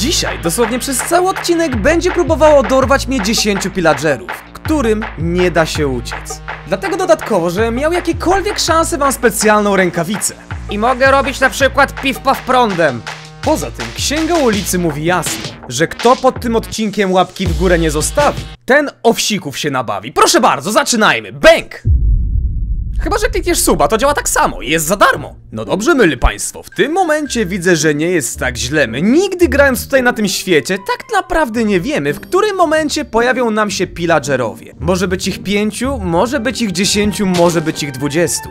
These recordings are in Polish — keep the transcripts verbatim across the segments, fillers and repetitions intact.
Dzisiaj, dosłownie przez cały odcinek, będzie próbowało dorwać mnie dziesięciu pillagerów, którym nie da się uciec. Dlatego dodatkowo, że miał jakiekolwiek szanse, mam specjalną rękawicę. I mogę robić na przykład pifa prądem. Poza tym, księga ulicy mówi jasno, że kto pod tym odcinkiem łapki w górę nie zostawi, ten owsików się nabawi. Proszę bardzo, zaczynajmy. Bęk! Chyba że klikniesz suba, to działa tak samo, jest za darmo. No dobrze, myli państwo, w tym momencie widzę, że nie jest tak źle. My nigdy grając tutaj na tym świecie, tak naprawdę nie wiemy, w którym momencie pojawią nam się pillagerowie. Może być ich pięciu, może być ich dziesięciu, może być ich dwudziestu.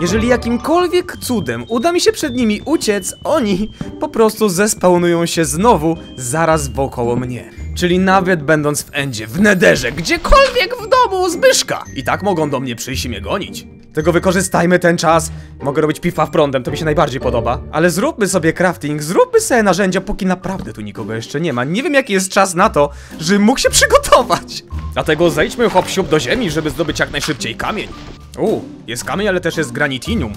Jeżeli jakimkolwiek cudem uda mi się przed nimi uciec, oni po prostu zespawnują się znowu zaraz wokoło mnie. Czyli nawet będąc w endzie, w nederze, gdziekolwiek w domu Zbyszka, i tak mogą do mnie przyjść i mnie gonić. Tylko wykorzystajmy ten czas. Mogę robić pifa prądem, to mi się najbardziej podoba. Ale zróbmy sobie crafting, zróbmy sobie narzędzia, póki naprawdę tu nikogo jeszcze nie ma. Nie wiem jaki jest czas na to, żebym mógł się przygotować. Dlatego zejdźmy hop-siup do ziemi, żeby zdobyć jak najszybciej kamień. U, jest kamień, ale też jest granitinium.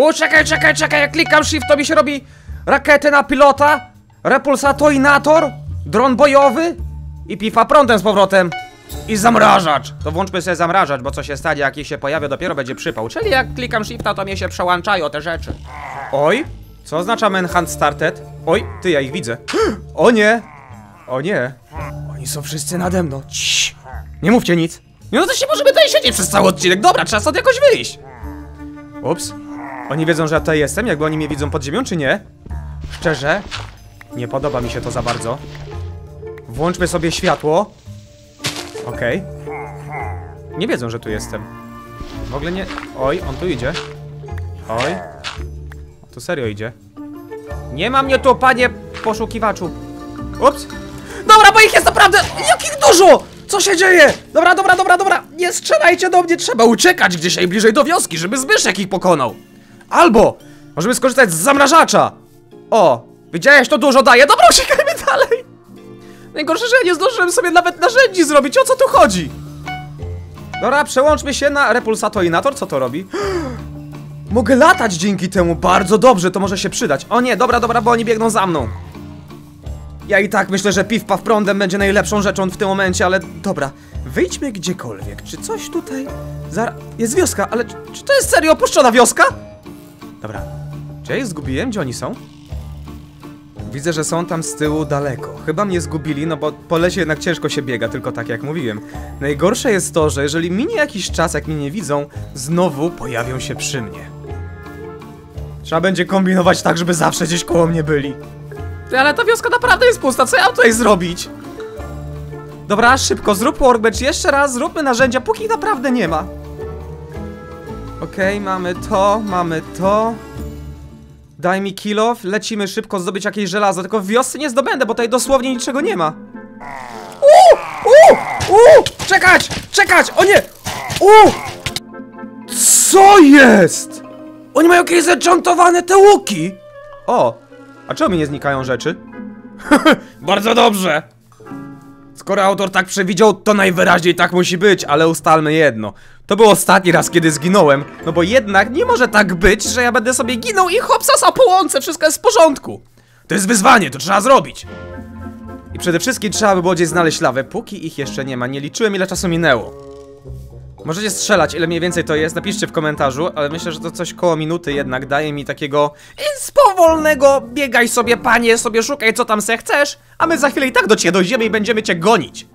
U, czekaj, czekaj, czekaj, jak klikam shift, to mi się robi rakiety na pilota, repulsator-inator, dron bojowy i pifa prądem z powrotem. I zamrażacz. To włączmy sobie zamrażacz, bo co się stanie, jak się pojawia, dopiero będzie przypał. Czyli jak klikam shifta, to mnie się przełączają te rzeczy. Oj, co oznacza enhanced started? Oj, ty, ja ich widzę. O nie, o nie. Oni są wszyscy nade mną. Ciii. Nie mówcie nic. No to się możemy tutaj siedzieć przez cały odcinek. Dobra, trzeba stąd jakoś wyjść. Ups. Oni wiedzą, że ja tutaj jestem, jakby oni mnie widzą pod ziemią, czy nie? Szczerze, nie podoba mi się to za bardzo. Włączmy sobie światło. Okej. Okay. Nie wiedzą, że tu jestem. W ogóle nie... Oj, on tu idzie. Oj. Tu serio idzie. Nie ma mnie tu, panie poszukiwaczu. Ups. Dobra, bo ich jest naprawdę... Jakich dużo! Co się dzieje? Dobra, dobra, dobra, dobra. Nie strzelajcie do mnie. Trzeba uciekać gdzieś najbliżej do wioski, żeby Zbyszek ich pokonał. Albo możemy skorzystać z zamrażacza. O, widziałeś, to dużo daje. Dobra, uciekajmy dalej. Najgorsze, że ja nie zdążyłem sobie nawet narzędzi zrobić, o co tu chodzi? Dobra, przełączmy się na repulsator-inator, co to robi? Mogę latać dzięki temu, bardzo dobrze, to może się przydać. O nie, dobra, dobra, bo oni biegną za mną. Ja i tak myślę, że pif-paw prądem będzie najlepszą rzeczą w tym momencie, ale dobra. Wyjdźmy gdziekolwiek, czy coś tutaj... Zara... Jest wioska, ale czy to jest serio opuszczona wioska? Dobra, czy ja ich zgubiłem? Gdzie oni są? Widzę, że są tam z tyłu daleko. Chyba mnie zgubili, no bo po lesie jednak ciężko się biega, tylko tak jak mówiłem. Najgorsze jest to, że jeżeli minie jakiś czas, jak mnie nie widzą, znowu pojawią się przy mnie. Trzeba będzie kombinować tak, żeby zawsze gdzieś koło mnie byli. Ale ta wioska naprawdę jest pusta, co ja mam tutaj zrobić? Dobra, szybko, zróbmy workbench jeszcze raz, zróbmy narzędzia, póki naprawdę nie ma. Okej, okay, mamy to, mamy to. Daj mi kill off, lecimy szybko zdobyć jakieś żelazo, tylko w wiosce nie zdobędę, bo tutaj dosłownie niczego nie ma. Uuu! Uuu! Uuu! Czekać! Czekać! O nie! Uuu! Co jest? Oni mają jakieś zenchantowane te łuki! O! A czemu mi nie znikają rzeczy? Bardzo dobrze! Skoro autor tak przewidział, to najwyraźniej tak musi być, ale ustalmy jedno. To był ostatni raz, kiedy zginąłem, no bo jednak nie może tak być, że ja będę sobie ginął i hopsasa po łące, wszystko jest w porządku. To jest wyzwanie, to trzeba zrobić. I przede wszystkim trzeba by było gdzieś znaleźć lawę, póki ich jeszcze nie ma. Nie liczyłem, ile czasu minęło. Możecie strzelać, ile mniej więcej to jest, napiszcie w komentarzu, ale myślę, że to coś koło minuty jednak daje mi takiego spowolnego, biegaj sobie panie, sobie szukaj co tam se chcesz, a my za chwilę i tak do ciebie dojdziemy i będziemy cię gonić.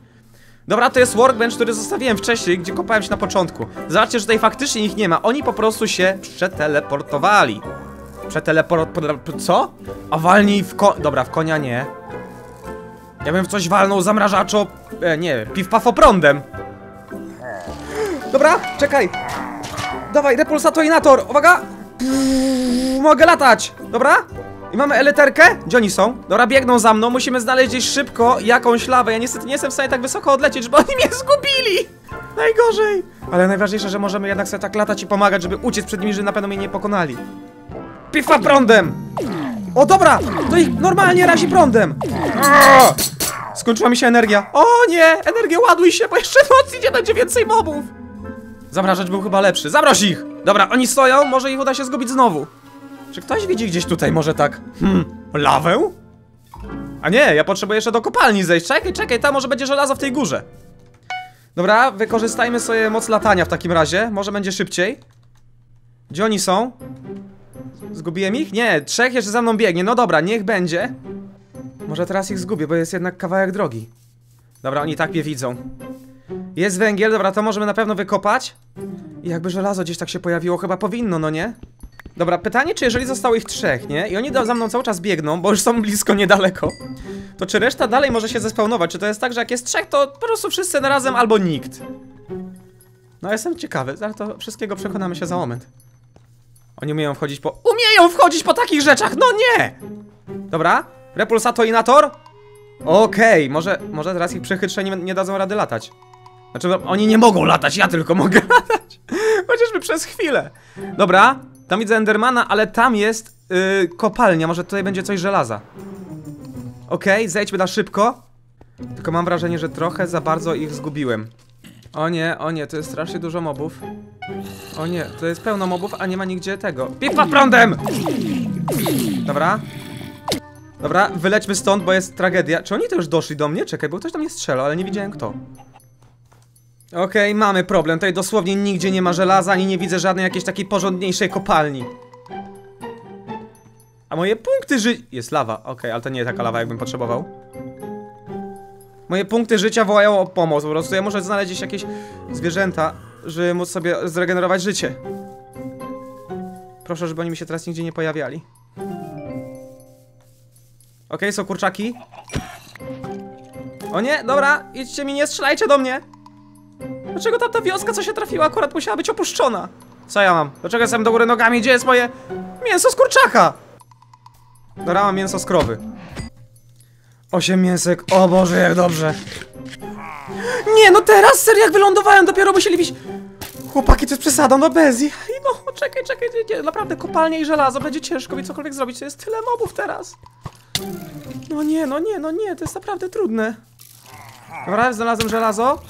Dobra, to jest workbench, który zostawiłem wcześniej, gdzie kopałem się na początku. Zobaczcie, że tutaj faktycznie ich nie ma, oni po prostu się przeteleportowali. Przeteleport... co? A walnij w ko... dobra, w konia nie. Ja bym w coś walnął, zamrażaczo... E, nie, piw-paw prądem. Dobra, czekaj. Dawaj, repulsator-inator, uwaga! Pff, mogę latać, dobra? I mamy eliterkę? Gdzie oni są? Dobra, biegną za mną, musimy znaleźć gdzieś szybko jakąś lawę. Ja niestety nie jestem w stanie tak wysoko odlecieć, bo oni mnie zgubili! Najgorzej! Ale najważniejsze, że możemy jednak sobie tak latać i pomagać, żeby uciec przed nimi, żeby na pewno mnie nie pokonali. Pifa prądem! O dobra! To ich normalnie razi prądem! Aaaa! Skończyła mi się energia. O nie! Energię ładuj się, bo jeszcze w nocy nie będzie więcej mobów! Zamrażacz był chyba lepszy. Zamroź ich! Dobra, oni stoją, może ich uda się zgubić znowu. Czy ktoś widzi gdzieś tutaj może tak, hmm, lawę? A nie, ja potrzebuję jeszcze do kopalni zejść. Czekaj, czekaj, tam może będzie żelazo w tej górze. Dobra, wykorzystajmy sobie moc latania w takim razie. Może będzie szybciej. Gdzie oni są? Zgubiłem ich? Nie, trzech jeszcze za mną biegnie. No dobra, niech będzie. Może teraz ich zgubię, bo jest jednak kawałek drogi. Dobra, oni tak mnie widzą. Jest węgiel, dobra, to możemy na pewno wykopać. I jakby żelazo gdzieś tak się pojawiło, chyba powinno, no nie? Dobra, pytanie, czy jeżeli zostało ich trzech, nie? I oni za mną cały czas biegną, bo już są blisko, niedaleko. To czy reszta dalej może się zespawnować? Czy to jest tak, że jak jest trzech, to po prostu wszyscy razem albo nikt? No, jestem ciekawy, zaraz to wszystkiego przekonamy się za moment. Oni umieją wchodzić po... Umieją wchodzić po takich rzeczach, no nie! Dobra, repulsator-inator? Okej, okay, może, może teraz ich przechytrze nie, nie dadzą rady latać. Znaczy, oni nie mogą latać, ja tylko mogę latać. Chociażby przez chwilę. Dobra, tam widzę Endermana, ale tam jest yy, kopalnia, może tutaj będzie coś żelaza. Okej, okay, zejdźmy na szybko. Tylko mam wrażenie, że trochę za bardzo ich zgubiłem. O nie, o nie, to jest strasznie dużo mobów. O nie, to jest pełno mobów, a nie ma nigdzie tego. Pifa prądem! Dobra. Dobra, wylećmy stąd, bo jest tragedia. Czy oni to już doszli do mnie? Czekaj, bo ktoś do mnie strzelał, ale nie widziałem kto. Okej, okay, mamy problem. Tutaj dosłownie nigdzie nie ma żelaza, ani nie widzę żadnej jakiejś takiej porządniejszej kopalni. A moje punkty ży... Jest lawa, okej, okay, ale to nie taka lawa, jakbym potrzebował. Moje punkty życia wołają o pomoc, po prostu ja muszę znaleźć jakieś zwierzęta, żeby móc sobie zregenerować życie. Proszę, żeby oni mi się teraz nigdzie nie pojawiali. Okej, okay, są kurczaki. O nie, dobra, idźcie mi, nie strzelajcie do mnie. Dlaczego ta, ta wioska, co się trafiła, akurat musiała być opuszczona? Co ja mam? Dlaczego jestem do góry nogami? Gdzie jest moje mięso z kurczaka? Dobra, mam mięso z krowy. Osiem mięsek, o Boże, jak dobrze. Nie, no teraz, serio, jak wylądowałem, dopiero musieli być... Chłopaki, to jest przesadą, no bez i... No, czekaj, czekaj, nie, naprawdę, kopalnia i żelazo, będzie ciężko mi cokolwiek zrobić, to jest tyle mobów teraz. No nie, no nie, no nie, to jest naprawdę trudne. Dobra, znalazłem żelazo.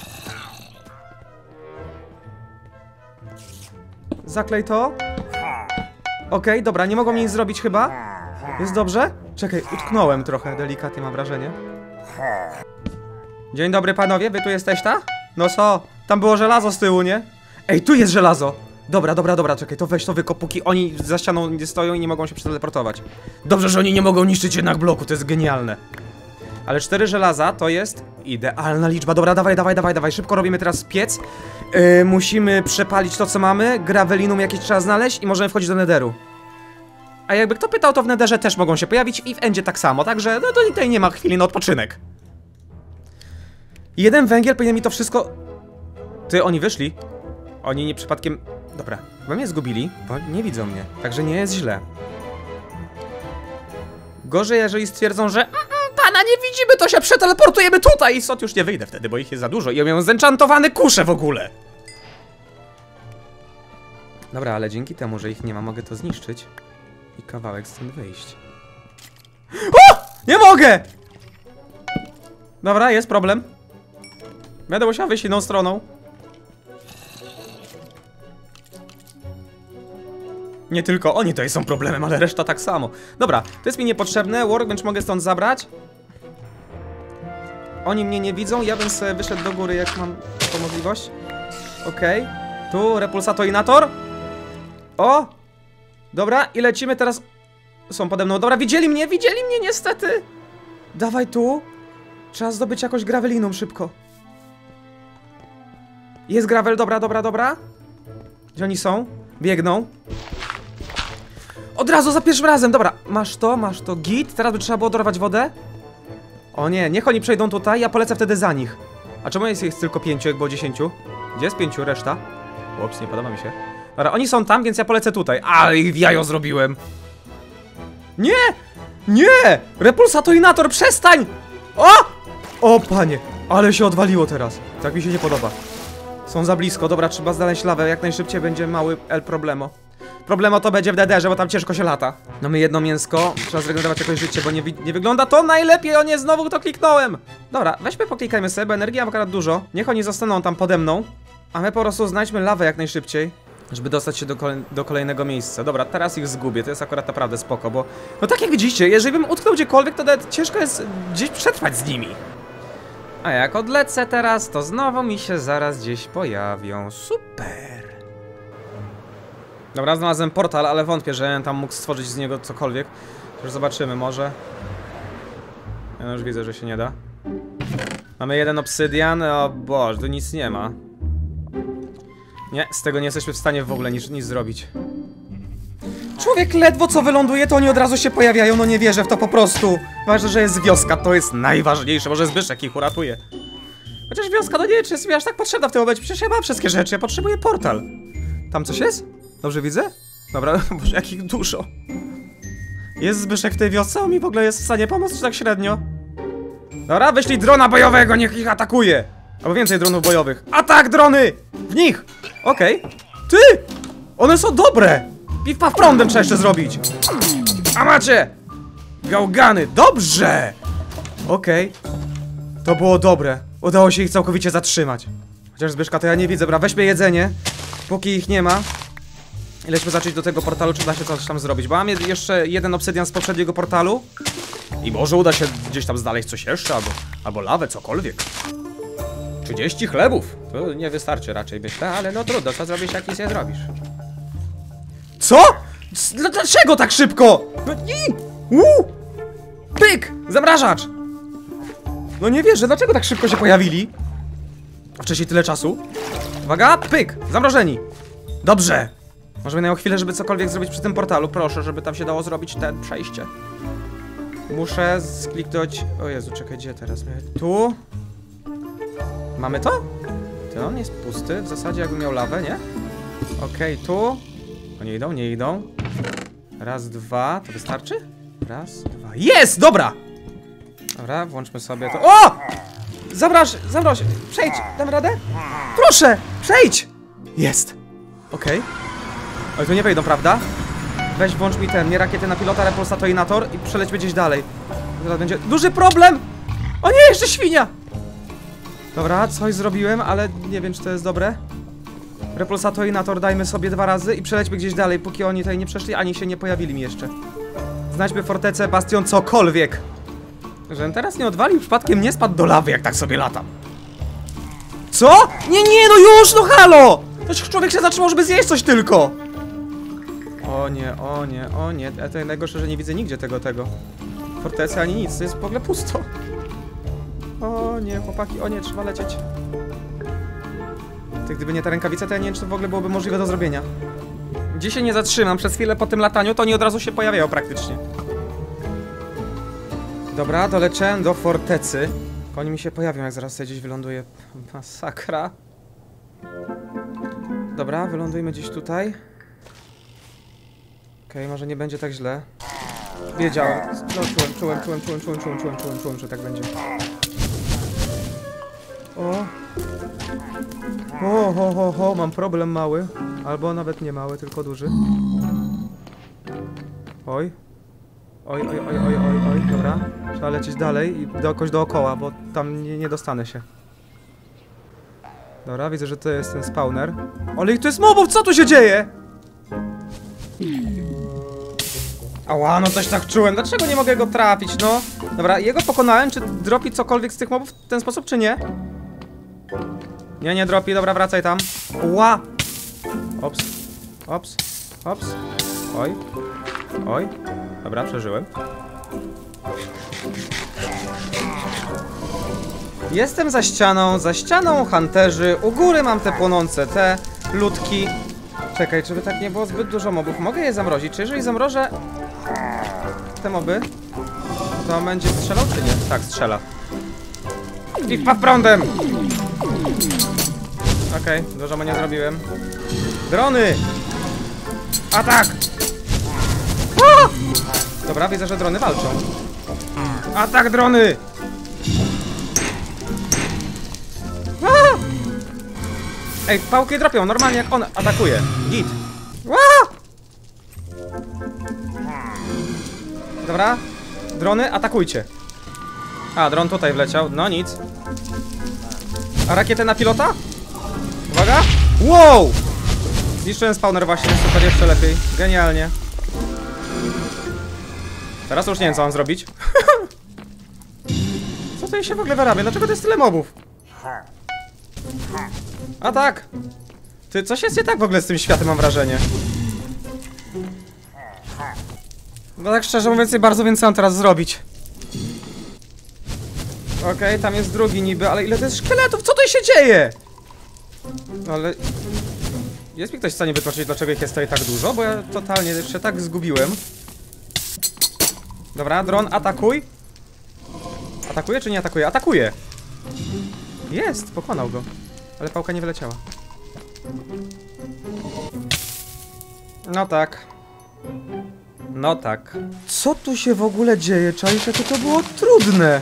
Zaklej to. Okej, okay, dobra, nie mogą mnie nic zrobić chyba. Jest dobrze? Czekaj, utknąłem trochę delikatnie, mam wrażenie. Dzień dobry panowie, wy tu jesteś, ta? No co? Tam było żelazo z tyłu, nie? Ej, tu jest żelazo! Dobra, dobra, dobra, czekaj, to weź to wykop, póki oni za ścianą nie stoją i nie mogą się przeteleportować. Dobrze, że oni nie mogą niszczyć jednak bloku, to jest genialne. Ale cztery żelaza to jest idealna liczba. Dobra, dawaj, dawaj, dawaj, dawaj. Szybko robimy teraz piec. Yy, musimy przepalić to, co mamy. Gravelinum jakieś trzeba znaleźć i możemy wchodzić do netheru. A jakby kto pytał, to w netherze też mogą się pojawić i w endzie tak samo. Także no to tutaj nie ma chwili na odpoczynek. Jeden węgiel powinien mi to wszystko... Ty, oni wyszli. Oni nie przypadkiem... Dobra, chyba mnie zgubili, bo nie widzą mnie. Także nie jest źle. Gorzej, jeżeli stwierdzą, że... Pana nie widzimy, to się przeteleportujemy tutaj. I stąd już nie wyjdę wtedy, bo ich jest za dużo. I ja miałem zenchantowane kusze w ogóle. Dobra, ale dzięki temu, że ich nie ma, mogę to zniszczyć. I kawałek stąd wyjść. O! Nie mogę! Dobra, jest problem. Będę musiał wyjść inną stroną. Nie tylko oni tutaj są problemem, ale reszta tak samo. Dobra, to jest mi niepotrzebne. Workbench mogę stąd zabrać. Oni mnie nie widzą, ja bym sobie wyszedł do góry, jak mam taką możliwość. Okej, okay. Tu repulsator-inator. O! Dobra, i lecimy teraz. Są pode mną, dobra, widzieli mnie, widzieli mnie niestety. Dawaj tu. Trzeba zdobyć jakąś graveliną szybko. Jest gravel, dobra, dobra, dobra. Gdzie oni są? Biegną. Od razu za pierwszym razem, dobra, masz to, masz to, git, teraz by trzeba było dorwać wodę. O nie, niech oni przejdą tutaj, ja polecę wtedy za nich. A czemu jest ich tylko pięciu, jak było dziesięciu? Gdzie jest pięciu, reszta? Ups, nie podoba mi się. Dobra, oni są tam, więc ja polecę tutaj, ale ich jajo zrobiłem. Nie, nie, repulsator-inator, przestań! O! O panie, ale się odwaliło teraz, tak mi się nie podoba. Są za blisko, dobra, trzeba znaleźć lawę, jak najszybciej będzie mały el problemo. Problemo to będzie w netherze, bo tam ciężko się lata. No my jedno mięsko, trzeba zregenerować jakoś życie, bo nie, nie wygląda to najlepiej, o nie, znowu to kliknąłem. Dobra, weźmy poklikajmy sobie, bo energii mam akurat dużo. Niech oni zostaną tam pode mną. A my po prostu znajdźmy lawę jak najszybciej. żeby dostać się do, kole do kolejnego miejsca. Dobra, teraz ich zgubię, to jest akurat naprawdę spoko, bo... No tak jak widzicie, jeżeli bym utknął gdziekolwiek, to nawet ciężko jest gdzieś przetrwać z nimi. A jak odlecę teraz, to znowu mi się zaraz gdzieś pojawią. Super! Dobra, znalazłem portal, ale wątpię, że tam mógł stworzyć z niego cokolwiek. Już zobaczymy, może... Ja już widzę, że się nie da. Mamy jeden obsydian, o Boże, tu nic nie ma. Nie, z tego nie jesteśmy w stanie w ogóle nic, nic zrobić. Człowiek ledwo co wyląduje, to oni od razu się pojawiają, no nie wierzę w to po prostu. Ważne, że jest wioska, to jest najważniejsze, może Zbyszek ich uratuje. Chociaż wioska, no nie, czy jest mi aż tak potrzebna w tym momencie, przecież ja mam wszystkie rzeczy, ja potrzebuję portal. Tam coś jest? Dobrze widzę? Dobra, Boże, jak ich dużo. Jest Zbyszek w tej wiosce? On mi w ogóle jest w stanie pomóc, czy tak średnio? Dobra, wyślij drona bojowego, niech ich atakuje! Albo więcej dronów bojowych. Atak, drony! W nich! Okej. Okay. Ty! One są dobre! Pifa prądem trzeba jeszcze zrobić! A macie! Gałgany, dobrze! Okej. Okay. To było dobre. Udało się ich całkowicie zatrzymać. Chociaż Zbyszka to ja nie widzę. Dobra, weźmy jedzenie. Póki ich nie ma. Ileśmy zacząć do tego portalu, czy da się coś tam zrobić. Bo mam jeszcze jeden obsydian z poprzedniego portalu. I może uda się gdzieś tam znaleźć coś jeszcze, albo, albo lawę, cokolwiek. trzydzieści chlebów! To nie wystarczy raczej, myślę, ale no trudno, co zrobisz, jak nic nie zrobisz. Co?! Dlaczego tak szybko?! No i... Uuu! Pyk! Zamrażacz! No nie wierzę, dlaczego tak szybko się pojawili? A wcześniej tyle czasu. Uwaga! Pyk! Zamrożeni! Dobrze! Może minęło chwilę, żeby cokolwiek zrobić przy tym portalu. Proszę, żeby tam się dało zrobić ten przejście. Muszę skliknąć... O Jezu, czekaj, gdzie teraz? Tu... Mamy to? Ten on jest pusty, w zasadzie jakbym miał lawę, nie? Okej, okay, tu... O, nie idą, nie idą. Raz, dwa, to wystarczy? Raz, dwa... Jest! Dobra! Dobra, włączmy sobie to... O! Zabrasz, zabrasz, przejdź, dam radę? Proszę, przejdź! Jest! Okej. Okay. Oj, tu nie wejdą, prawda? Weź, włącz mi ten, nie rakiety na pilota, repulsator-inator i przelećmy gdzieś dalej. Teraz będzie... Duży problem! O nie, jeszcze świnia! Dobra, coś zrobiłem, ale nie wiem, czy to jest dobre. Repulsator-inator dajmy sobie dwa razy i przelećmy gdzieś dalej, póki oni tutaj nie przeszli, ani się nie pojawili mi jeszcze. Znajdźmy fortecę, bastion, cokolwiek. Żebym teraz nie odwalił, przypadkiem nie spadł do lawy, jak tak sobie latam. Co? Nie, nie, no już, no halo! Toż człowiek się zatrzymał, żeby zjeść coś tylko! O nie, o nie, o nie. Ja to najgorsze, że nie widzę nigdzie tego, tego. Fortecy ani nic, to jest w ogóle pusto. O nie, chłopaki, o nie, trzeba lecieć. Ty, gdyby nie ta rękawica, to ja nie wiem, czy to w ogóle byłoby możliwe do zrobienia. Gdzie się nie zatrzymam, przez chwilę po tym lataniu, to oni od razu się pojawiają praktycznie. Dobra, doleczę do fortecy. Oni mi się pojawią, jak zaraz sobie gdzieś wyląduje. Masakra. Dobra, wylądujmy gdzieś tutaj. Okej, okay, może nie będzie tak źle. Wiedziałem. No, czułem, czułem, czułem, czułem, czułem, czułem, czułem, czułem, że tak będzie. O. O, ho, ho, ho, mam problem mały. Albo nawet nie mały, tylko duży. Oj. Oj, oj, oj, oj, oj, oj, dobra. Trzeba lecieć dalej i jakoś dookoła, bo tam nie, nie dostanę się. Dobra, widzę, że to jest ten spawner. Ale ich tu jest mobów, co tu się dzieje? Ała, no coś tak czułem. Dlaczego nie mogę go trafić, no? Dobra, jego pokonałem, czy dropi cokolwiek z tych mobów w ten sposób, czy nie? Nie, nie dropi, dobra, wracaj tam. Ła! Ops, ops, ops. Oj, oj. Dobra, przeżyłem. Jestem za ścianą, za ścianą hunterzy, u góry mam te płonące, te ludki. Czekaj, żeby tak nie było zbyt dużo mobów. Mogę je zamrozić, czy jeżeli zamrożę te moby, to będzie strzelał, czy nie? Tak, strzela. Pifa prądem! Okej, okay, dużo mu nie zrobiłem. Drony! Atak! A! Dobra, widzę, że drony walczą. Atak, drony! Ej, pałki dropią, normalnie jak on atakuje. Git. Ła! Dobra, drony, atakujcie. A, dron tutaj wleciał, no nic. A rakietę na pilota? Uwaga! Wow! Zniszczyłem spawner właśnie, super, jeszcze lepiej. Genialnie. Teraz już nie wiem, co mam zrobić. Co tutaj się w ogóle wyrabia? Dlaczego to jest tyle mobów? A tak! Ty, coś jest nie tak w ogóle z tym światem, mam wrażenie. No tak szczerze mówiąc, nie bardzo więcej mam teraz zrobić. Okej, okay, tam jest drugi niby, ale ile to jest szkieletów? Co tutaj się dzieje? No ale... Jest mi ktoś w stanie wytłumaczyć, dlaczego ich jest tutaj tak dużo? Bo ja totalnie się tak zgubiłem. Dobra, dron, atakuj. Atakuje czy nie atakuje? Atakuje! Jest, pokonał go. Ale pałka nie wyleciała. No tak. No tak. Co tu się w ogóle dzieje? Czaj, jakie to było trudne!